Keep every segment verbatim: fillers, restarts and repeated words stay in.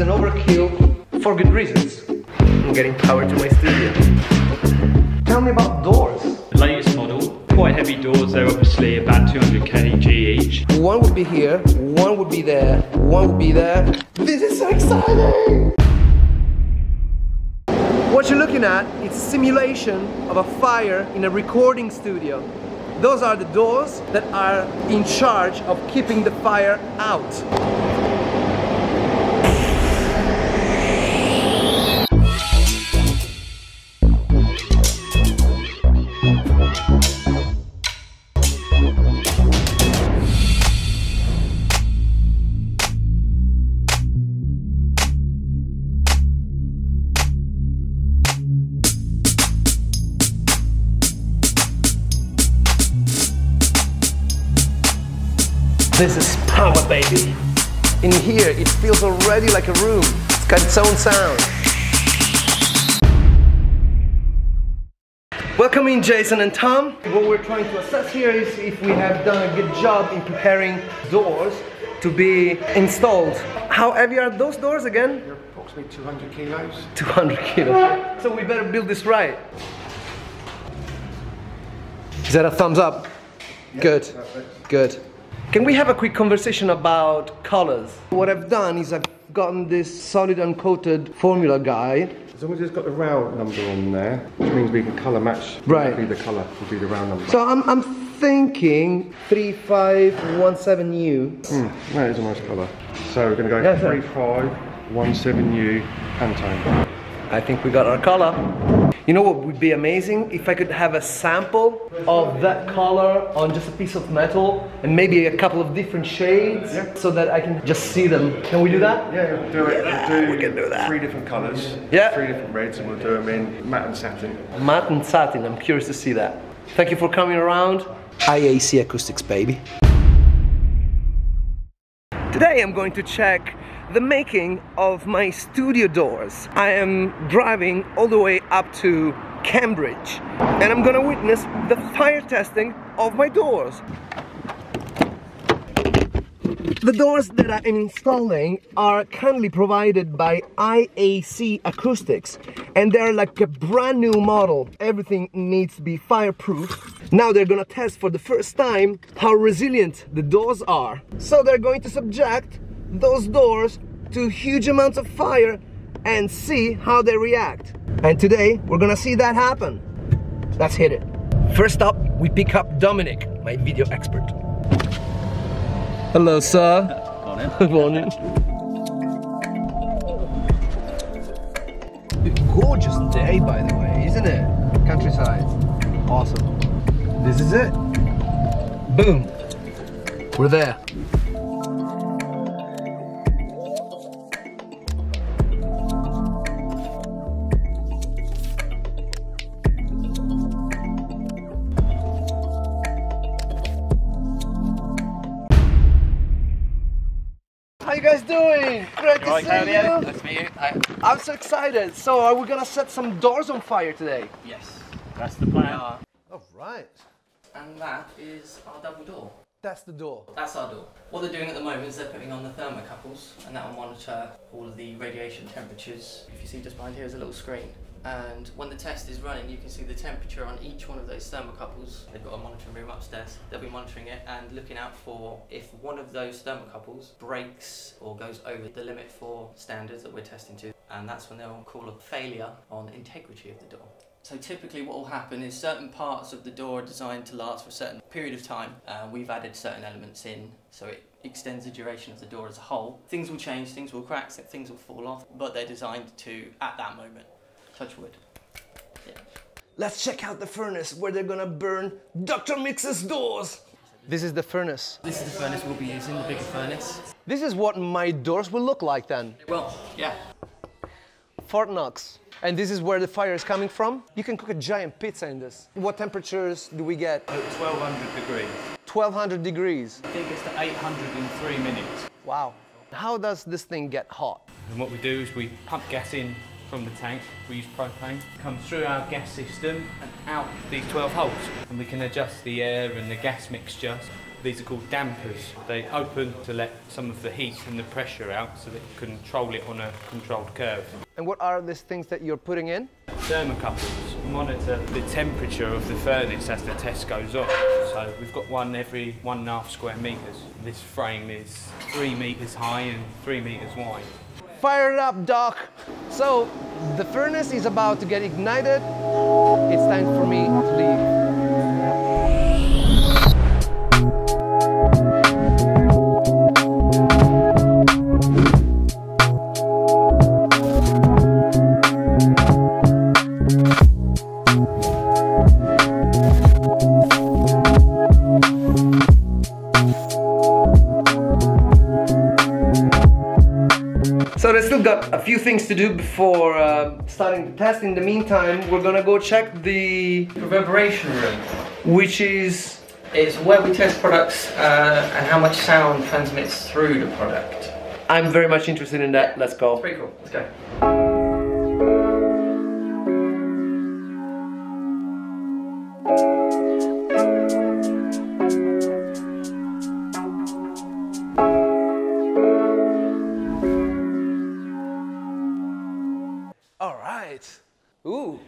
is an overkill for good reasons. I'm getting power to my studio. Tell me about doors. The latest model, quite heavy doors, they're obviously about two hundred kilograms each. One would be here, one would be there, one would be there. This is so exciting! What you're looking at is simulation of a fire in a recording studio. Those are the doors that are in charge of keeping the fire out. This is power, baby. In here, it feels already like a room. It's got its own sound. Welcome in, Jason and Tom. What we're trying to assess here is if we have done a good job in preparing doors to be installed. How heavy are those doors again? They're approximately two hundred kilos. two hundred kilos. So we better build this right. Is that a thumbs up? Yep, good. Perfect. Good. Can we have a quick conversation about colors? What I've done is I've gotten this solid uncoated formula guide. As long as it's got the round number on there, which means we can colour match. Right. Be the colour will be the round number. So I'm, I'm thinking three five one seven U. Mm, that is a nice colour. So we're going to go yes, three five one seven U Pantone. I think we got our colour. You know what would be amazing? If I could have a sample of that color on just a piece of metal and maybe a couple of different shades, yeah, so that I can just see them. Can we do that? Yeah, yeah. do it. Yeah, do we can do that. Three different colors, yeah. Three different reds, and we'll do them in matte and satin. Matte and satin, I'm curious to see that. Thank you for coming around. I A C Acoustics, baby. Today I'm going to check the making of my studio doors. I am driving all the way up to Cambridge and I'm gonna witness the fire testing of my doors. The doors that I am installing are kindly provided by I A C Acoustics and they're like a brand new model. Everything needs to be fireproof. Now they're gonna test for the first time how resilient the doors are. So they're going to subject those doors to huge amounts of fire and see how they react. And today we're gonna see that happen. Let's hit it. First up, we pick up Dominic, my video expert. Hello, sir. Good morning. Good morning. Gorgeous day, by the way, isn't it? Countryside. Awesome. This is it. Boom. We're there. How you guys doing? Great to see you. Nice to meet you. Hi. I'm so excited. So are we gonna set some doors on fire today? Yes, that's the plan. All right. And that is our double door. That's the door. That's our door. What they're doing at the moment is they're putting on the thermocouples, and that will monitor all of the radiation temperatures. If you see just behind here is a little screen, and when the test is running you can see the temperature on each one of those thermocouples. They've got a monitoring room upstairs. They'll be monitoring it and looking out for if one of those thermocouples breaks or goes over the limit for standards that we're testing to, and that's when they'll call a failure on integrity of the door. So typically what will happen is certain parts of the door are designed to last for a certain period of time. Uh, we've added certain elements in so it extends the duration of the door as a whole. Things will change, things will crack, things will fall off, but they're designed to at that moment. Touch wood. Yeah. Let's check out the furnace where they're gonna burn Doctor Mix's doors. This is the furnace. This is the furnace we'll be using, the bigger furnace. This is what my doors will look like then. Well, yeah. Fort Knox. And this is where the fire is coming from. You can cook a giant pizza in this. What temperatures do we get? At twelve hundred degrees. twelve hundred degrees. It gets to eight hundred in three minutes. Wow. How does this thing get hot? And what we do is we pump gas in from the tank, we use propane, comes through our gas system and out these twelve holes. And we can adjust the air and the gas mixture. These are called dampers. They open to let some of the heat and the pressure out so that you can control it on a controlled curve. And what are these things that you're putting in? Thermocouples. We monitor the temperature of the furnace as the test goes on. So we've got one every one and a half square metres. This frame is three metres high and three metres wide. Fire it up, Doc! So, the furnace is about to get ignited. It's time for me to leave. So they still got a few things to do before uh, starting the test. In the meantime, we're gonna go check the reverberation room, which is it's where we test products uh, and how much sound transmits through the product. I'm very much interested in that. Let's go. It's pretty cool. Let's go. Ooh.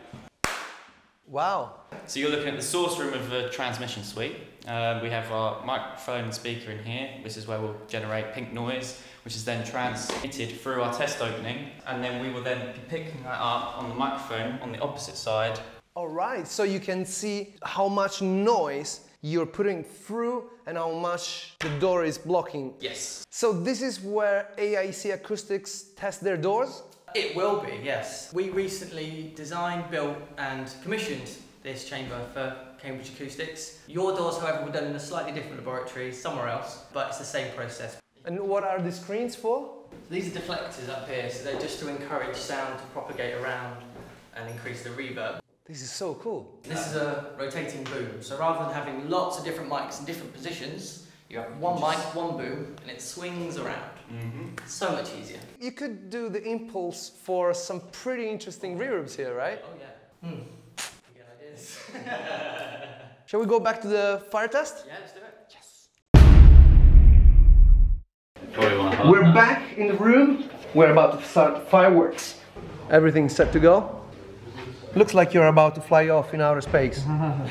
Wow. So you're looking at the source room of the transmission suite. Uh, we have our microphone and speaker in here. This is where we'll generate pink noise, which is then transmitted through our test opening. And then we will then be picking that up on the microphone on the opposite side. All right, so you can see how much noise you're putting through and how much the door is blocking. Yes. So this is where I A C Acoustics test their doors? It will be, yes. We recently designed, built and commissioned this chamber for Cambridge Acoustics. Your doors, however, were done in a slightly different laboratory somewhere else, but it's the same process. And what are the screens for? So these are deflectors up here, so they're just to encourage sound to propagate around and increase the reverb. This is so cool. This is a rotating boom, so rather than having lots of different mics in different positions, you have one mic, one boom, and it swings around. Mm-hmm. So much easier. You could do the impulse for some pretty interesting reverbs here, right? Oh yeah. Hmm. Good ideas. Shall we go back to the fire test? Yeah, let's do it. Yes. We're back in the room. We're about to start fireworks. Everything's set to go. Looks like you're about to fly off in outer space. Start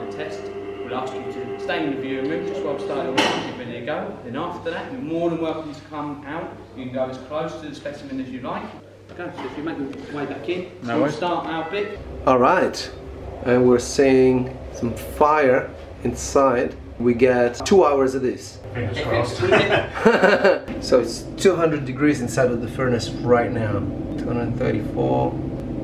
the test, we'll ask you to stay in the viewing room just while we start the work, give it a go. Then after that, you're more than welcome to come out. You can go as close to the specimen as you like. Okay, so if you make your way back in, no we'll way. Start our bit. Alright, and we're seeing some fire inside. We get two hours of this. Fingers crossed. So it's two hundred degrees inside of the furnace right now, two hundred thirty-four.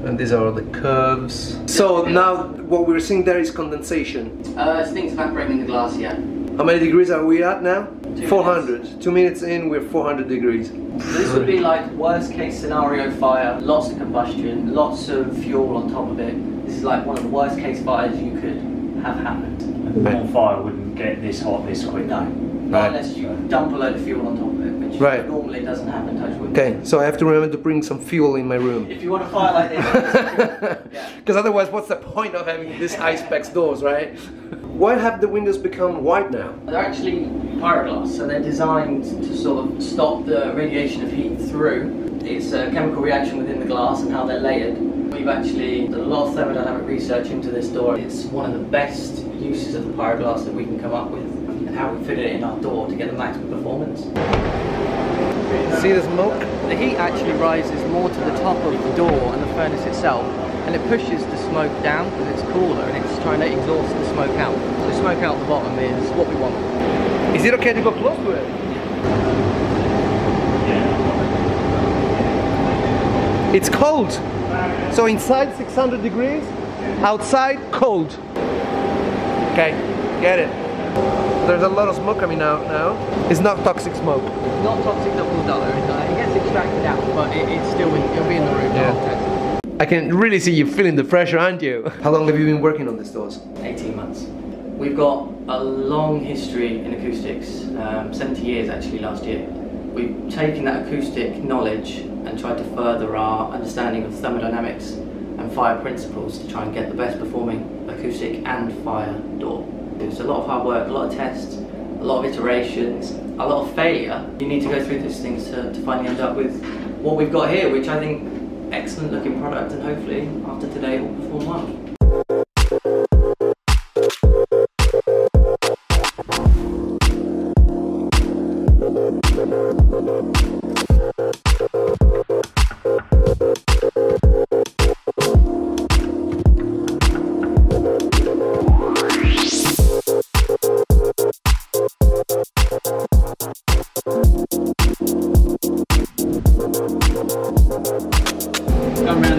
And these are the curves. So now what we're seeing there is condensation. Uh, it's things evaporating in the glass, yeah. How many degrees are we at now? four hundred. Two minutes in, we're four hundred degrees. So this would be like worst case scenario fire. Lots of combustion, lots of fuel on top of it. This is like one of the worst case fires you could have happened. A normal fire wouldn't get this hot this quick. No. Right. Unless you dump a load of fuel on top of it, which right. normally doesn't happen. Okay, so I have to remember to bring some fuel in my room. If you want to fire like this. Because yeah. Otherwise, what's the point of having these high specs doors, right? Why have the windows become white now? They're actually pyroglass, so they're designed to sort of stop the radiation of heat through. It's a chemical reaction within the glass and how they're layered. We've actually done a lot of thermodynamic research into this door. It's one of the best uses of the pyroglass that we can come up with. How we fit it in our door to get the maximum performance. See the smoke? The heat actually rises more to the top of the door and the furnace itself, and it pushes the smoke down because it's cooler and it's trying to exhaust the smoke out. So smoke out the bottom is what we want. Is it okay to go close to it? Yeah. It's cold. So inside six hundred degrees, outside cold. Okay, get it. There's a lot of smoke coming out now. It's not toxic smoke. It's not toxic double dollar. It gets extracted out, but it, it's still in, it'll be in the room. Yeah. I can really see you feeling the pressure, aren't you? How long have you been working on these doors? eighteen months. We've got a long history in acoustics, um, seventy years actually last year. We've taken that acoustic knowledge and tried to further our understanding of thermodynamics and fire principles to try and get the best performing acoustic and fire door. It's a lot of hard work, a lot of tests, a lot of iterations, a lot of failure. You need to go through these things to, to finally end up with what we've got here, which I think is an excellent looking product, and hopefully after today it will perform well.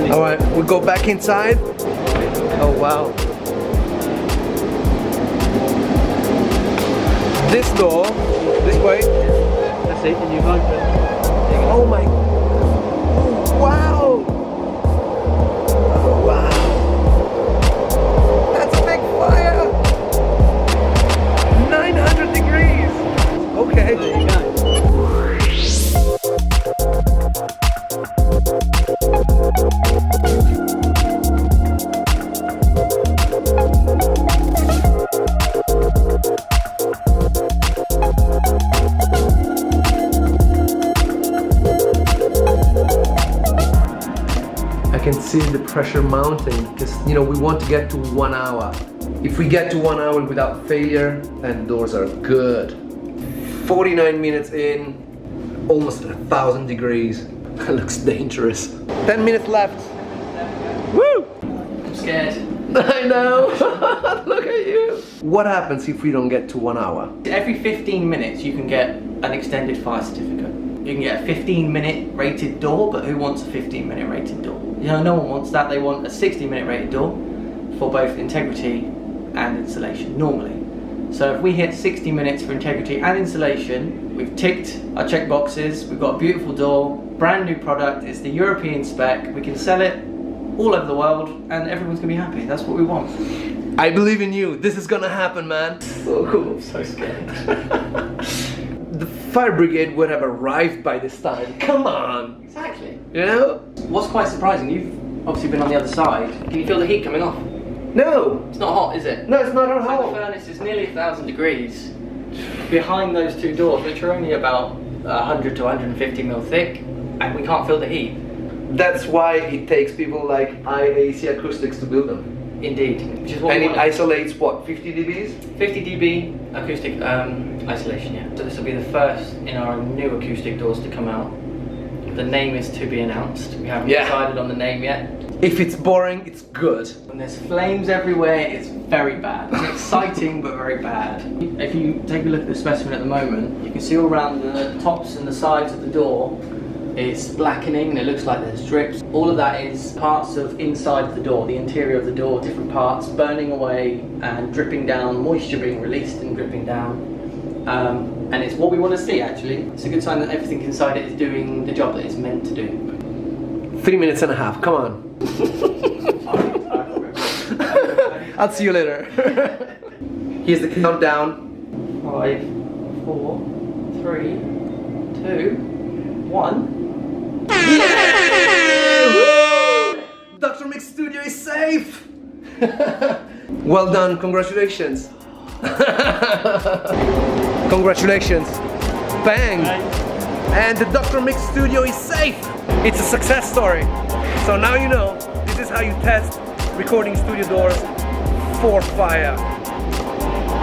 Alright, we go back inside. Oh wow. This door, this way. That's it, and you've opened. Oh my. Wow! Oh, wow! That's a big fire! nine hundred degrees! Okay. There you go. Can see the pressure mounting, because you know we want to get to one hour. If we get to one hour without failure, then doors are good. forty-nine minutes in, almost a thousand degrees. That looks dangerous. Ten minutes left. Woo! I'm scared. I know. Look at you. What happens if we don't get to one hour? Every fifteen minutes, you can get an extended fire certificate. You can get a fifteen minute rated door, but who wants a fifteen minute rated door? You know, no one wants that. They want a sixty minute rated door for both integrity and insulation, normally. So if we hit sixty minutes for integrity and insulation, we've ticked our check boxes, we've got a beautiful door, brand new product, it's the European spec, we can sell it all over the world and everyone's gonna be happy. That's what we want. I believe in you. This is gonna happen, man. Oh, cool. I'm so scared. The fire brigade would have arrived by this time. Come on! Exactly. You know? What's quite surprising, you've obviously been on the other side. Can you feel the heat coming off? No! It's not hot, is it? No, it's not at all. The furnace is nearly a thousand degrees. Behind those two doors, which are only about one hundred to one hundred fifty mil thick, and we can't feel the heat. That's why it takes people like I A C Acoustics to build them. Indeed. Which is what and it wanted. Isolates what, fifty D Bs? fifty D B acoustic um, isolation, yeah. So this will be the first in our new acoustic doors to come out. The name is to be announced. We haven't yeah. decided on the name yet. If it's boring, it's good. When there's flames everywhere, it's very bad. It's exciting, but very bad. If you take a look at the specimen at the moment, you can see all around the tops and the sides of the door, it's blackening and it looks like there's drips. All of that is parts of inside the door, the interior of the door, different parts burning away and dripping down, moisture being released and dripping down. Um, and it's what we want to see actually. It's a good sign that everything inside it is doing the job that it's meant to do. Three minutes and a half, come on. I'll see you later. Here's the countdown. Five, four, three, two, one. Yeah! Doctor Mix Studio is safe! Well done, congratulations! Congratulations! Bang! And the Doctor Mix Studio is safe! It's a success story! So now you know, this is how you test recording studio doors for fire.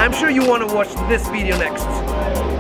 I'm sure you want to watch this video next.